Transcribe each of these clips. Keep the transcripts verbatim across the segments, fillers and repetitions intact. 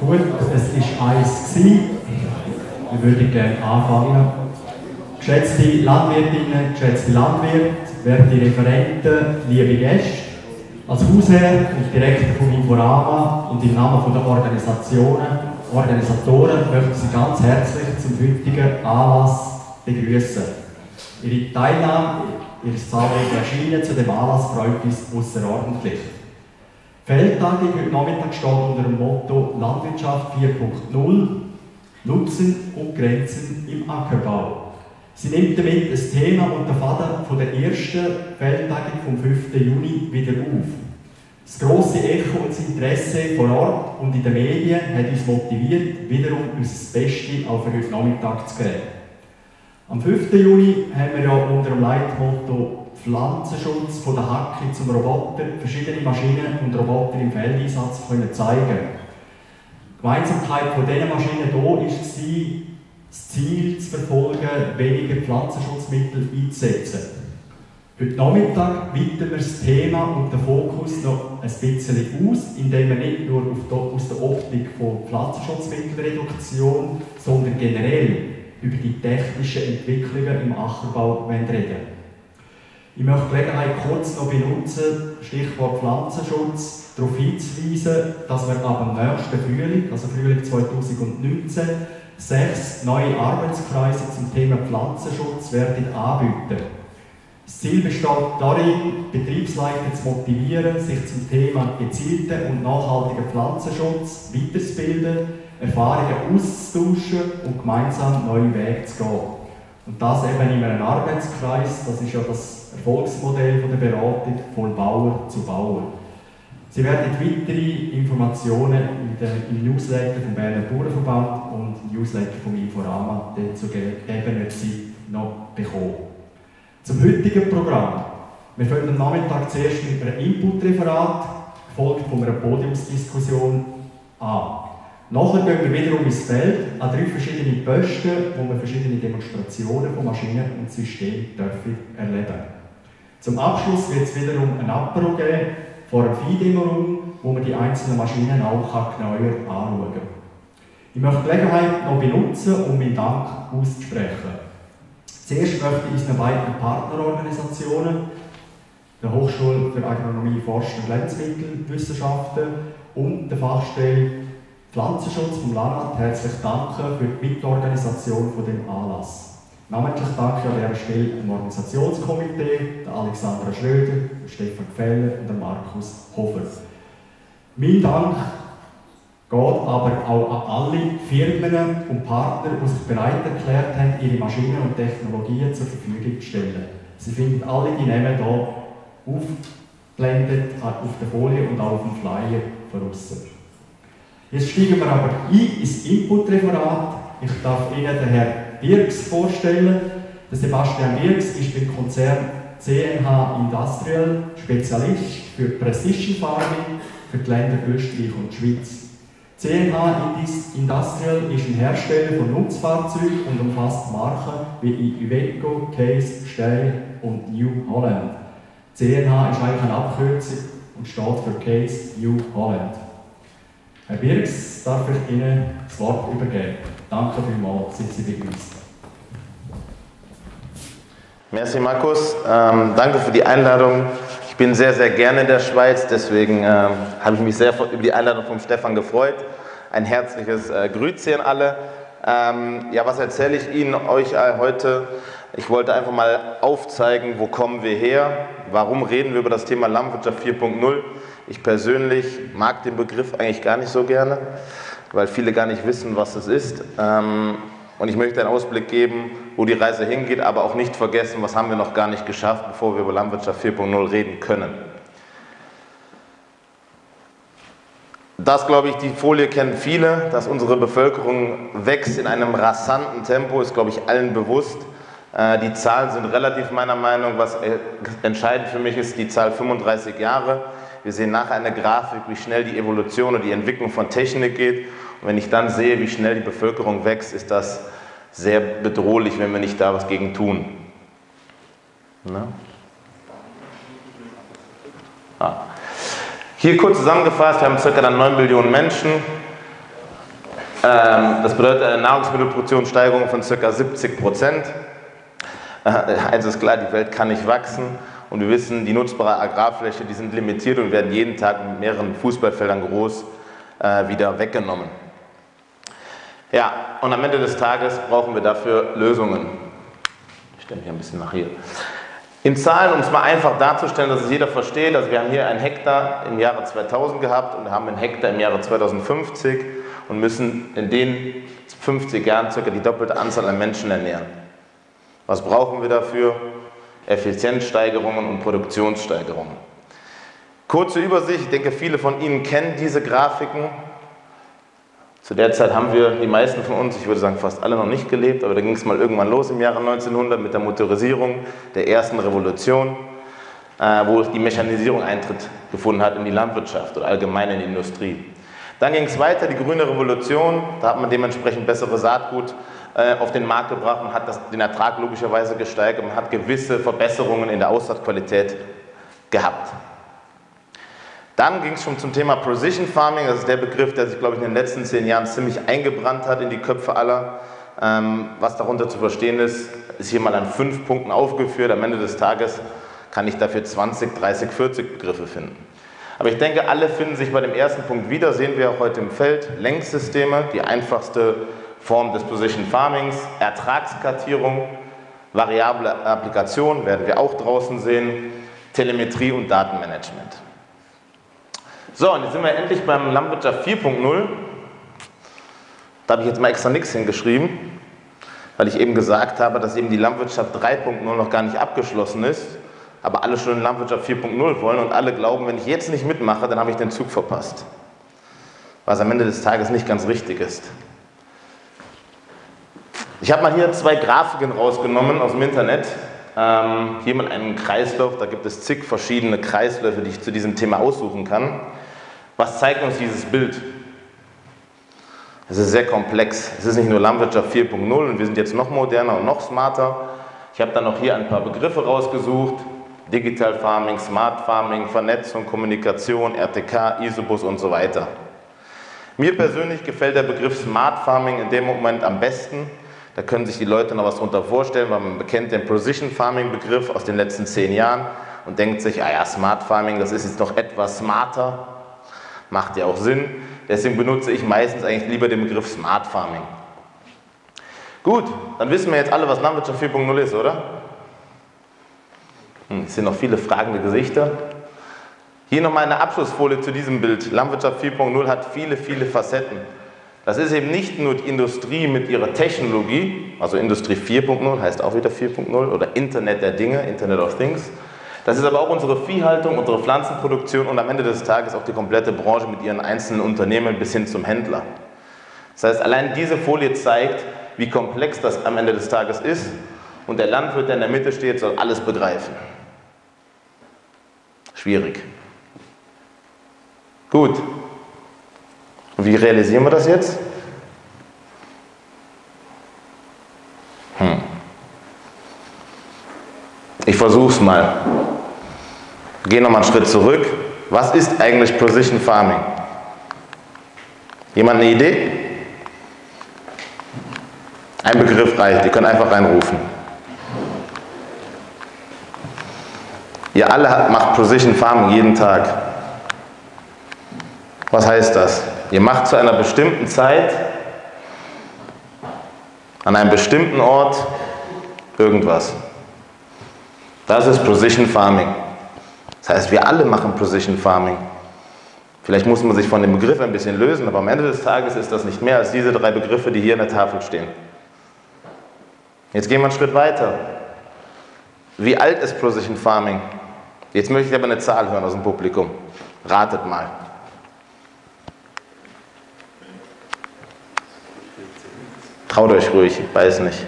Gut, es war eins. Wir würden gerne anfangen. Geschätzte Landwirtinnen, geschätzte Landwirte, werte Referenten, liebe Gäste, als Hausherr und Direktor von Ivorama und im Namen der Organisationen, Organisatoren möchte ich Sie ganz herzlich zum heutigen Anlass begrüßen. Ihre Teilnahme, Ihr zahlreiches Erscheinen zu dem Anlass freut uns außerordentlich. Die Feldtagung heute Nachmittag steht unter dem Motto Landwirtschaft vier punkt null – Nutzen und Grenzen im Ackerbau. Sie nimmt damit das Thema und den Faden von der ersten Feldtagung vom fünften Juni wieder auf. Das grosse Echo und das Interesse vor Ort und in den Medien hat uns motiviert, wiederum unser Bestes auch für heute Nachmittag zu geben. Am fünften Juni haben wir ja unter dem Leitmotto Pflanzenschutz von der Hacke zum Roboter verschiedene Maschinen und Roboter im Feldeinsatz können zeigen. Die Gemeinsamkeit von diesen Maschinen hier war, das Ziel zu verfolgen, weniger Pflanzenschutzmittel einzusetzen. Heute Nachmittag weiten wir das Thema und den Fokus noch ein bisschen aus, indem wir nicht nur aus der Optik von Pflanzenschutzmittelreduktion, sondern generell über die technischen Entwicklungen im Ackerbau reden. Ich möchte die Gelegenheit kurz noch benutzen, Stichwort Pflanzenschutz, darauf hinzuweisen, dass wir ab dem nächsten Frühling, also Frühling zweitausendneunzehn, sechs neue Arbeitskreise zum Thema Pflanzenschutz werden anbieten. Das Ziel besteht darin, Betriebsleiter zu motivieren, sich zum Thema gezielten und nachhaltigen Pflanzenschutz weiterzubilden, Erfahrungen auszutauschen und gemeinsam neue Wege zu gehen. Und das eben in einem Arbeitskreis, das ist ja das Erfolgsmodell von der Beratung von Bauer zu Bauer. Sie werden weitere Informationen in der, im Newsletter vom Berner Bauernverband und im Newsletter vom Inforama zur gegebenen Zeit noch bekommen. Zum heutigen Programm. Wir fangen am Nachmittag zuerst mit einem Inputreferat, gefolgt von einer Podiumsdiskussion an. Nachher gehen wir wiederum ins Feld an drei verschiedene Posten, wo wir verschiedene Demonstrationen von Maschinen und Systemen erleben dürfen. Zum Abschluss wird es wiederum ein Apero geben, vor einem Viehdemo-Raum, wo man die einzelnen Maschinen auch genauer anschauen kann. Ich möchte die Gelegenheit noch benutzen, um meinen Dank auszusprechen. Zuerst möchte ich unseren beiden Partnerorganisationen, der Hochschule für Agronomie, Forst- und Lebensmittelwissenschaften und der Fachstelle Pflanzenschutz vom Landrad herzlich danken für die Mitorganisation von dem Anlass. Namentlich danke an dieser Stelle dem Organisationskomitee, der Alexandra Schröder, der Stefan Gefeller und der Markus Hofer. Mein Dank geht aber auch an alle Firmen und Partner, die sich bereit erklärt haben, ihre Maschinen und Technologien zur Verfügung zu stellen. Sie finden alle die Namen hier aufgeblendet auf der Folie und auch auf dem Flyer von außen. Jetzt steigen wir aber ein ins Inputreferat. Ich darf Ihnen den Herrn Birx vorstellen. Der Sebastian Birx ist beim Konzern C N H Industrial Spezialist für Precision Farming für die Länder Österreich und Schweiz. C N H Industrial ist ein Hersteller von Nutzfahrzeugen und umfasst Marken wie Iveco, Case, Steyr und New Holland. C N H ist eigentlich eine Abkürzung und steht für Case New Holland. Herr Birx, darf ich Ihnen das Wort übergeben. Danke vielmals, sind Sie begrüßt. Merci Markus, ähm, danke für die Einladung. Ich bin sehr, sehr gerne in der Schweiz, deswegen ähm, habe ich mich sehr über die Einladung von Stefan gefreut. Ein herzliches äh, Grüezi an alle. Ähm, ja, was erzähle ich Ihnen, euch all heute? Ich wollte einfach mal aufzeigen, wo kommen wir her? Warum reden wir über das Thema Landwirtschaft vier punkt null? Ich persönlich mag den Begriff eigentlich gar nicht so gerne, weil viele gar nicht wissen, was es ist. Und ich möchte einen Ausblick geben, wo die Reise hingeht, aber auch nicht vergessen, was haben wir noch gar nicht geschafft, bevor wir über Landwirtschaft vier punkt null reden können. Das, glaube ich, die Folie kennen viele, dass unsere Bevölkerung wächst in einem rasanten Tempo, ist, glaube ich, allen bewusst. Die Zahlen sind relativ meiner Meinung nach, was entscheidend für mich ist, die Zahl fünfunddreißig Jahre. Wir sehen nachher eine Grafik, wie schnell die Evolution und die Entwicklung von Technik geht. Und wenn ich dann sehe, wie schnell die Bevölkerung wächst, ist das sehr bedrohlich, wenn wir nicht da was gegen tun. Ne? Ah. Hier kurz zusammengefasst, wir haben ca. neun Millionen Menschen. Das bedeutet eine Nahrungsmittelproduktionssteigerung von ca. siebzig Prozent. Also ist klar, die Welt kann nicht wachsen und wir wissen, die nutzbare Agrarfläche, die sind limitiert und werden jeden Tag mit mehreren Fußballfeldern groß wieder weggenommen. Ja, und am Ende des Tages brauchen wir dafür Lösungen. Ich stelle mich ein bisschen nach hier. In Zahlen, um es mal einfach darzustellen, dass es jeder versteht, also wir haben hier einen Hektar im Jahre zweitausend gehabt und haben einen Hektar im Jahre zweitausendfünfzig und müssen in den fünfzig Jahren circa die doppelte Anzahl an Menschen ernähren. Was brauchen wir dafür? Effizienzsteigerungen und Produktionssteigerungen. Kurze Übersicht, ich denke viele von Ihnen kennen diese Grafiken. Zu der Zeit haben wir, die meisten von uns, ich würde sagen fast alle, noch nicht gelebt, aber da ging es mal irgendwann los im Jahre neunzehnhundert mit der Motorisierung, der ersten Revolution, äh, wo die Mechanisierung Eintritt gefunden hat in die Landwirtschaft oder allgemein in die Industrie. Dann ging es weiter, die grüne Revolution, da hat man dementsprechend bessere Saatgut äh, auf den Markt gebracht und hat das, den Ertrag logischerweise gesteigert und hat gewisse Verbesserungen in der Aussaatqualität gehabt. Dann ging es schon zum Thema Precision Farming, das ist der Begriff, der sich, glaube ich, in den letzten zehn Jahren ziemlich eingebrannt hat in die Köpfe aller. Ähm, was darunter zu verstehen ist, ist hier mal an fünf Punkten aufgeführt. Am Ende des Tages kann ich dafür zwanzig, dreißig, vierzig Begriffe finden. Aber ich denke, alle finden sich bei dem ersten Punkt wieder, sehen wir auch heute im Feld. Lenksysteme, die einfachste Form des Precision Farmings, Ertragskartierung, variable Applikation, werden wir auch draußen sehen, Telemetrie und Datenmanagement. So, und jetzt sind wir endlich beim Landwirtschaft vier punkt null. Da habe ich jetzt mal extra nichts hingeschrieben, weil ich eben gesagt habe, dass eben die Landwirtschaft drei punkt null noch gar nicht abgeschlossen ist, aber alle schon in Landwirtschaft vier punkt null wollen und alle glauben, wenn ich jetzt nicht mitmache, dann habe ich den Zug verpasst. Was am Ende des Tages nicht ganz richtig ist. Ich habe mal hier zwei Grafiken rausgenommen aus dem Internet. Ähm, hier mal einen Kreislauf, da gibt es zig verschiedene Kreisläufe, die ich zu diesem Thema aussuchen kann. Was zeigt uns dieses Bild? Es ist sehr komplex. Es ist nicht nur Landwirtschaft vier punkt null und wir sind jetzt noch moderner und noch smarter. Ich habe dann noch hier ein paar Begriffe rausgesucht. Digital Farming, Smart Farming, Vernetzung, Kommunikation, R T K, ISOBUS und so weiter. Mir persönlich gefällt der Begriff Smart Farming in dem Moment am besten. Da können sich die Leute noch was darunter vorstellen, weil man kennt den Precision Farming Begriff aus den letzten zehn Jahren und denkt sich, ah ja, Smart Farming, das ist jetzt noch etwas smarter. Macht ja auch Sinn, deswegen benutze ich meistens eigentlich lieber den Begriff Smart Farming. Gut, dann wissen wir jetzt alle, was Landwirtschaft vier punkt null ist, oder? Hm, es sind noch viele fragende Gesichter. Hier nochmal eine Abschlussfolie zu diesem Bild. Landwirtschaft vier punkt null hat viele, viele Facetten. Das ist eben nicht nur die Industrie mit ihrer Technologie, also Industrie vier punkt null heißt auch wieder vier punkt null oder Internet der Dinge, Internet of Things. Das ist aber auch unsere Viehhaltung, unsere Pflanzenproduktion und am Ende des Tages auch die komplette Branche mit ihren einzelnen Unternehmen bis hin zum Händler. Das heißt, allein diese Folie zeigt, wie komplex das am Ende des Tages ist und der Landwirt, der in der Mitte steht, soll alles begreifen. Schwierig. Gut. Und wie realisieren wir das jetzt? Hm. Ich versuch's mal. Geh nochmal einen Schritt zurück. Was ist eigentlich Precision Farming? Jemand eine Idee? Ein Begriff reicht, ihr könnt einfach reinrufen. Ihr alle macht Precision Farming jeden Tag. Was heißt das? Ihr macht zu einer bestimmten Zeit, an einem bestimmten Ort, irgendwas. Das ist Precision Farming. Das heißt, wir alle machen Precision Farming. Vielleicht muss man sich von dem Begriff ein bisschen lösen, aber am Ende des Tages ist das nicht mehr als diese drei Begriffe, die hier in der Tafel stehen. Jetzt gehen wir einen Schritt weiter. Wie alt ist Precision Farming? Jetzt möchte ich aber eine Zahl hören aus dem Publikum. Ratet mal. Traut euch ruhig, ich weiß nicht.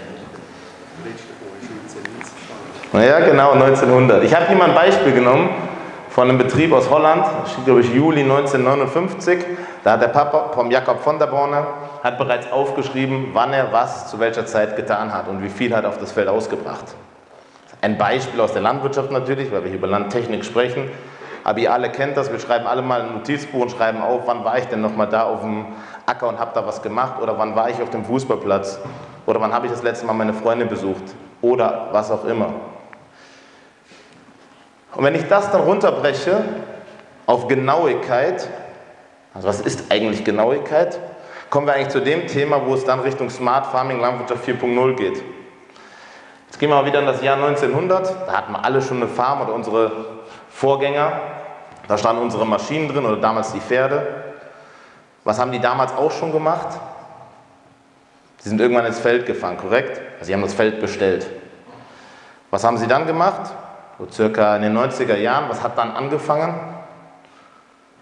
Ja, genau, neunzehnhundert. Ich habe hier mal ein Beispiel genommen von einem Betrieb aus Holland, das steht, glaube ich, Juli neunzehnhundertneunundfünfzig. Da hat der Papa vom Jakob van der Borne hat bereits aufgeschrieben, wann er was zu welcher Zeit getan hat und wie viel hat auf das Feld ausgebracht. Ein Beispiel aus der Landwirtschaft natürlich, weil wir hier über Landtechnik sprechen. Aber ihr alle kennt das, wir schreiben alle mal ein Notizbuch und schreiben auf, wann war ich denn nochmal da auf dem Acker und habe da was gemacht, oder wann war ich auf dem Fußballplatz oder wann habe ich das letzte Mal meine Freunde besucht oder was auch immer. Und wenn ich das dann runterbreche auf Genauigkeit, also was ist eigentlich Genauigkeit, kommen wir eigentlich zu dem Thema, wo es dann Richtung Smart Farming, Landwirtschaft vier Punkt null geht. Jetzt gehen wir mal wieder in das Jahr neunzehnhundert, da hatten wir alle schon eine Farm oder unsere Vorgänger, da standen unsere Maschinen drin oder damals die Pferde. Was haben die damals auch schon gemacht? Sie sind irgendwann ins Feld gefahren, korrekt? Also sie haben das Feld bestellt. Was haben sie dann gemacht? So circa in den neunziger Jahren, was hat dann angefangen?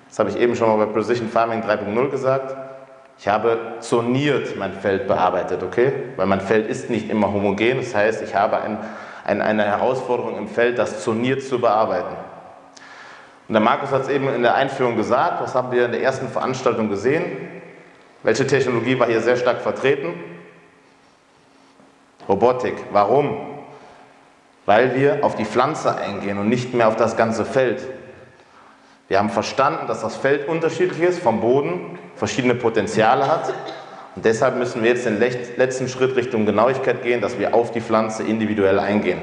Das habe ich eben schon mal bei Precision Farming drei Punkt null gesagt. Ich habe zoniert mein Feld bearbeitet, okay? Weil mein Feld ist nicht immer homogen, das heißt, ich habe ein, ein, eine Herausforderung im Feld, das zoniert zu bearbeiten. Und der Markus hat es eben in der Einführung gesagt, was haben wir in der ersten Veranstaltung gesehen? Welche Technologie war hier sehr stark vertreten? Robotik. Warum? Weil wir auf die Pflanze eingehen und nicht mehr auf das ganze Feld. Wir haben verstanden, dass das Feld unterschiedlich ist vom Boden, verschiedene Potenziale hat, und deshalb müssen wir jetzt den letzten Schritt Richtung Genauigkeit gehen, dass wir auf die Pflanze individuell eingehen.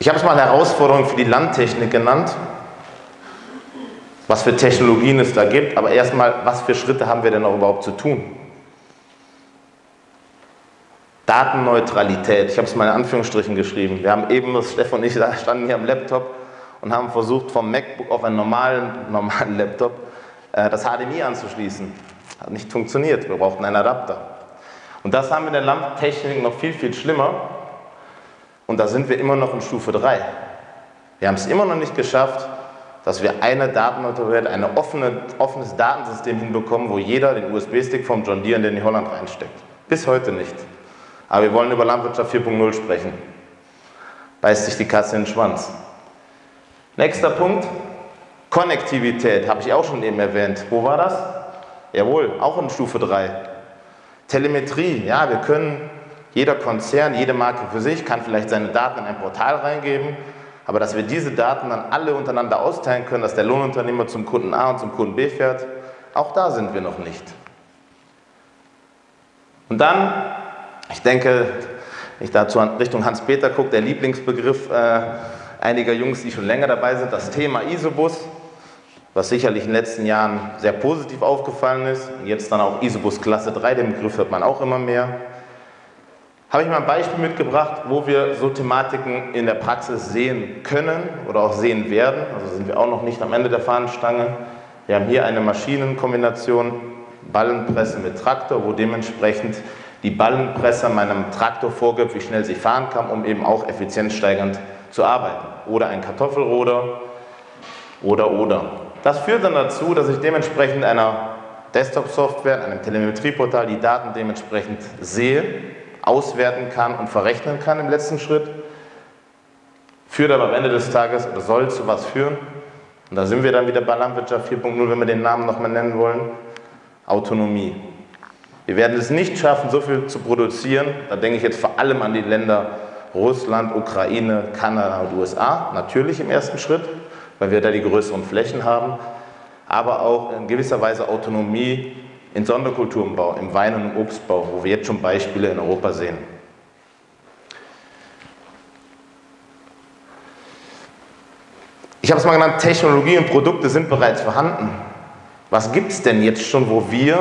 Ich habe es mal eine Herausforderung für die Landtechnik genannt, was für Technologien es da gibt, aber erstmal, was für Schritte haben wir denn noch überhaupt zu tun? Datenneutralität, ich habe es mal in Anführungsstrichen geschrieben. Wir haben eben, Stefan und ich standen hier am Laptop und haben versucht, vom MacBook auf einen normalen, normalen Laptop das H D M I anzuschließen. Hat nicht funktioniert, wir brauchten einen Adapter. Und das haben wir in der Landtechnik noch viel, viel schlimmer. Und da sind wir immer noch in Stufe drei. Wir haben es immer noch nicht geschafft, dass wir eine Datenneutralität, ein offene, offenes Datensystem hinbekommen, wo jeder den U S B-Stick vom John Deere in den New Holland reinsteckt. Bis heute nicht. Aber wir wollen über Landwirtschaft vier Punkt null sprechen. Beißt sich die Katze in den Schwanz. Nächster Punkt, Konnektivität, habe ich auch schon eben erwähnt. Wo war das? Jawohl, auch in Stufe drei. Telemetrie, ja, wir können, jeder Konzern, jede Marke für sich kann vielleicht seine Daten in ein Portal reingeben, aber dass wir diese Daten dann alle untereinander austeilen können, dass der Lohnunternehmer zum Kunden A und zum Kunden B fährt, auch da sind wir noch nicht. Und dann, ich denke, wenn ich dazu Richtung Hans-Peter gucke, der Lieblingsbegriff äh, einiger Jungs, die schon länger dabei sind, das Thema ISOBUS, was sicherlich in den letzten Jahren sehr positiv aufgefallen ist. Und jetzt dann auch ISOBUS Klasse drei, den Begriff hört man auch immer mehr. Habe ich mal ein Beispiel mitgebracht, wo wir so Thematiken in der Praxis sehen können oder auch sehen werden. Also sind wir auch noch nicht am Ende der Fahnenstange. Wir haben hier eine Maschinenkombination, Ballenpresse mit Traktor, wo dementsprechend die Ballenpresse meinem Traktor vorgibt, wie schnell sie fahren kann, um eben auch effizienzsteigernd zu arbeiten. Oder ein Kartoffelroder, oder, oder. Das führt dann dazu, dass ich dementsprechend einer Desktop-Software, einem Telemetrieportal, die Daten dementsprechend sehe, auswerten kann und verrechnen kann im letzten Schritt. Führt aber am Ende des Tages, oder soll zu was führen, und da sind wir dann wieder bei Landwirtschaft vier Punkt null, wenn wir den Namen nochmal nennen wollen, Autonomie. Wir werden es nicht schaffen, so viel zu produzieren, da denke ich jetzt vor allem an die Länder Russland, Ukraine, Kanada und U S A, natürlich im ersten Schritt, weil wir da die größeren Flächen haben, aber auch in gewisser Weise Autonomie in Sonderkulturenbau, im Wein- und im Obstbau, wo wir jetzt schon Beispiele in Europa sehen. Ich habe es mal genannt, Technologie und Produkte sind bereits vorhanden. Was gibt es denn jetzt schon, wo wir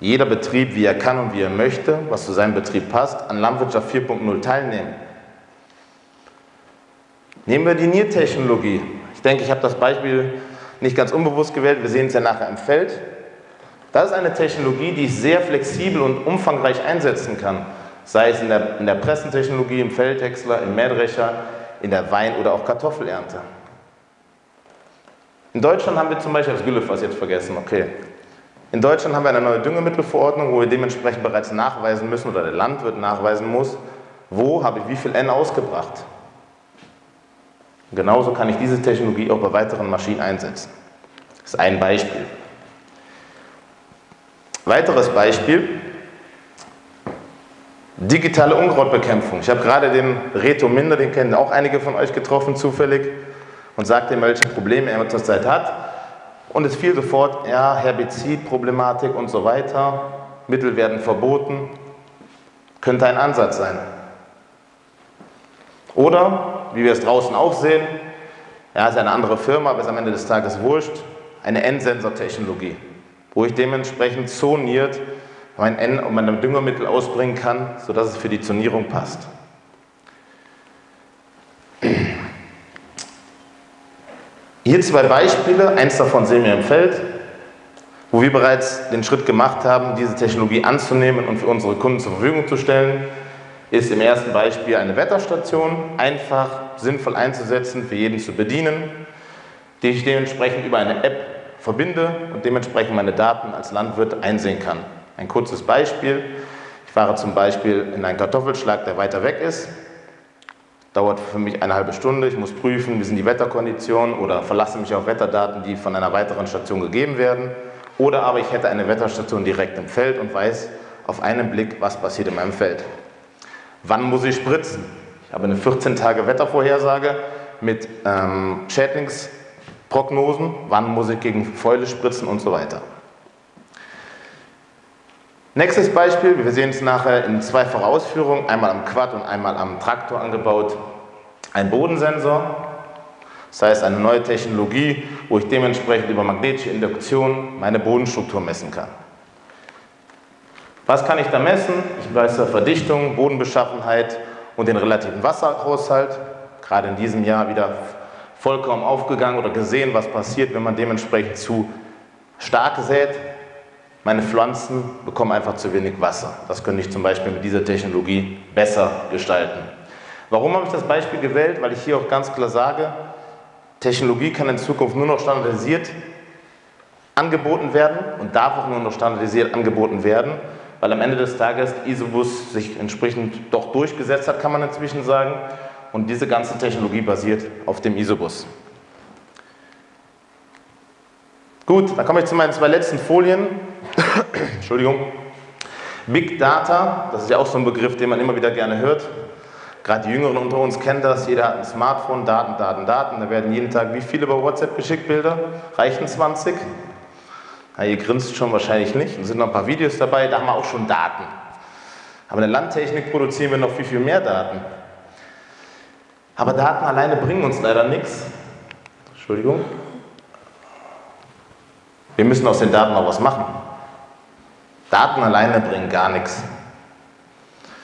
jeder Betrieb, wie er kann und wie er möchte, was zu seinem Betrieb passt, an Landwirtschaft vier Punkt null teilnehmen. Nehmen wir die Niertechnologie. Ich denke, ich habe das Beispiel nicht ganz unbewusst gewählt, wir sehen es ja nachher im Feld. Das ist eine Technologie, die ich sehr flexibel und umfangreich einsetzen kann, sei es in der, in der Pressentechnologie, im Feldhäcksler, im Mähdrescher, in der Wein- oder auch Kartoffelernte. In Deutschland haben wir zum Beispiel, das Güllefass jetzt vergessen, okay. In Deutschland haben wir eine neue Düngemittelverordnung, wo wir dementsprechend bereits nachweisen müssen oder der Landwirt nachweisen muss, wo habe ich wie viel N ausgebracht. Genauso kann ich diese Technologie auch bei weiteren Maschinen einsetzen. Das ist ein Beispiel. Weiteres Beispiel, Digitale Unkrautbekämpfung. Ich habe gerade den Reto Minder, den kennen auch einige von euch, getroffen, zufällig, und sagte ihm, welche Probleme er zurzeit hat. Und es fiel sofort, ja, Herbizidproblematik und so weiter, Mittel werden verboten, könnte ein Ansatz sein. Oder, wie wir es draußen auch sehen, ja, ist eine andere Firma, aber ist am Ende des Tages wurscht, eine N-Sensor-Technologie, wo ich dementsprechend zoniert mein N- und mein Düngermittel ausbringen kann, sodass es für die Zonierung passt. Hier zwei Beispiele, eins davon sehen wir im Feld, wo wir bereits den Schritt gemacht haben, diese Technologie anzunehmen und für unsere Kunden zur Verfügung zu stellen, ist im ersten Beispiel eine Wetterstation, einfach, sinnvoll einzusetzen, für jeden zu bedienen, die ich dementsprechend über eine App verbinde und dementsprechend meine Daten als Landwirt einsehen kann. Ein kurzes Beispiel, ich fahre zum Beispiel in einen Kartoffelschlag, der weiter weg ist, dauert für mich eine halbe Stunde, ich muss prüfen, wie sind die Wetterkonditionen, oder verlasse mich auf Wetterdaten, die von einer weiteren Station gegeben werden, oder aber ich hätte eine Wetterstation direkt im Feld und weiß auf einen Blick, was passiert in meinem Feld. Wann muss ich spritzen? Ich habe eine vierzehn Tage Wettervorhersage mit ähm, Schädlingsprognosen, wann muss ich gegen Fäule spritzen und so weiter. Nächstes Beispiel, wir sehen es nachher in zweifacher Ausführung, einmal am Quad und einmal am Traktor angebaut, ein Bodensensor. Das heißt, eine neue Technologie, wo ich dementsprechend über magnetische Induktion meine Bodenstruktur messen kann. Was kann ich da messen? Ich messe Verdichtung, Bodenbeschaffenheit und den relativen Wasserhaushalt. Gerade in diesem Jahr wieder vollkommen aufgegangen oder gesehen, was passiert, wenn man dementsprechend zu stark sät. Meine Pflanzen bekommen einfach zu wenig Wasser. Das könnte ich zum Beispiel mit dieser Technologie besser gestalten. Warum habe ich das Beispiel gewählt? Weil ich hier auch ganz klar sage, Technologie kann in Zukunft nur noch standardisiert angeboten werden und darf auch nur noch standardisiert angeboten werden, weil am Ende des Tages ISOBUS sich entsprechend doch durchgesetzt hat, kann man inzwischen sagen, und diese ganze Technologie basiert auf dem ISOBUS. Gut, dann komme ich zu meinen zwei letzten Folien. Entschuldigung. Big Data, das ist ja auch so ein Begriff, den man immer wieder gerne hört. Gerade die Jüngeren unter uns kennen das. Jeder hat ein Smartphone, Daten, Daten, Daten. Da werden jeden Tag wie viele über WhatsApp geschickt, Bilder? Reichen zwanzig? Na, ihr grinst schon wahrscheinlich nicht. Da sind noch ein paar Videos dabei, da haben wir auch schon Daten. Aber in der Landtechnik produzieren wir noch viel, viel mehr Daten. Aber Daten alleine bringen uns leider nichts. Entschuldigung. Wir müssen aus den Daten auch was machen. Daten alleine bringen gar nichts.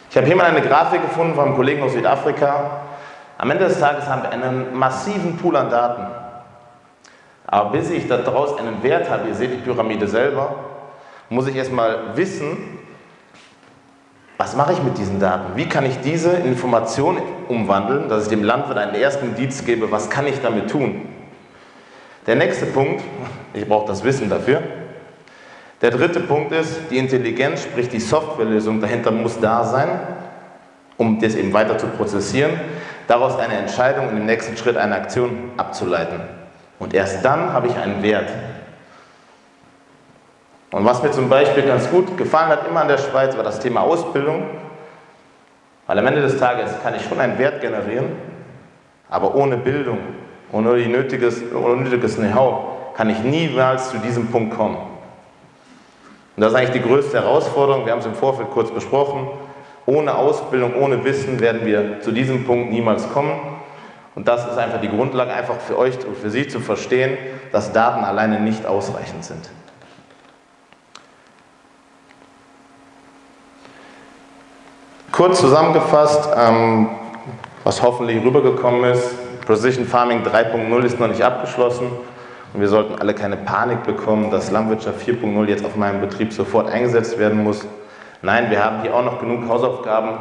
Ich habe hier mal eine Grafik gefunden von einem Kollegen aus Südafrika. Am Ende des Tages haben wir einen massiven Pool an Daten. Aber bis ich daraus einen Wert habe, ihr seht die Pyramide selber, muss ich erstmal wissen, was mache ich mit diesen Daten? Wie kann ich diese Information umwandeln, dass ich dem Landwirt einen ersten Indiz gebe, was kann ich damit tun? Der nächste Punkt, ich brauche das Wissen dafür. Der dritte Punkt ist, die Intelligenz, sprich die Softwarelösung dahinter muss da sein, um das eben weiter zu prozessieren, daraus eine Entscheidung und im nächsten Schritt eine Aktion abzuleiten. Und erst dann habe ich einen Wert. Und was mir zum Beispiel ganz gut gefallen hat, immer in der Schweiz, war das Thema Ausbildung. Weil am Ende des Tages kann ich schon einen Wert generieren, aber ohne Bildung, ohne die nötiges, nötiges Know-how kann ich niemals zu diesem Punkt kommen. Und das ist eigentlich die größte Herausforderung, wir haben es im Vorfeld kurz besprochen, ohne Ausbildung, ohne Wissen werden wir zu diesem Punkt niemals kommen. Und das ist einfach die Grundlage, einfach für euch und für Sie zu verstehen, dass Daten alleine nicht ausreichend sind. Kurz zusammengefasst, was hoffentlich rübergekommen ist, Precision Farming drei punkt null ist noch nicht abgeschlossen und wir sollten alle keine Panik bekommen, dass Landwirtschaft vier punkt null jetzt auf meinem Betrieb sofort eingesetzt werden muss. Nein, wir haben hier auch noch genug Hausaufgaben.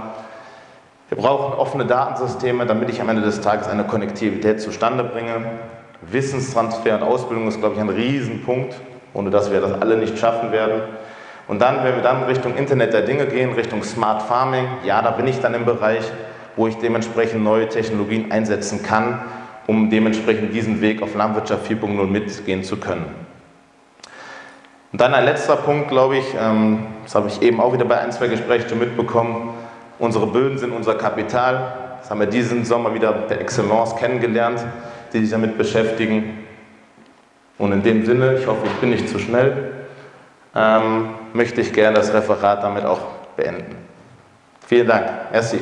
Wir brauchen offene Datensysteme, damit ich am Ende des Tages eine Konnektivität zustande bringe. Wissenstransfer und Ausbildung ist, glaube ich, ein Riesenpunkt, ohne dass wir das alle nicht schaffen werden. Und dann, wenn wir dann Richtung Internet der Dinge gehen, Richtung Smart Farming, ja, da bin ich dann im Bereich, wo ich dementsprechend neue Technologien einsetzen kann, um dementsprechend diesen Weg auf Landwirtschaft vier punkt null mitgehen zu können. Und dann ein letzter Punkt, glaube ich, das habe ich eben auch wieder bei ein, zwei Gesprächen schon mitbekommen, Unsere Böden sind unser Kapital. Das haben wir diesen Sommer wieder per Excellence kennengelernt, die sich damit beschäftigen. Und in dem Sinne, ich hoffe, ich bin nicht zu schnell, ähm, möchte ich gerne das Referat damit auch beenden. Vielen Dank. Merci.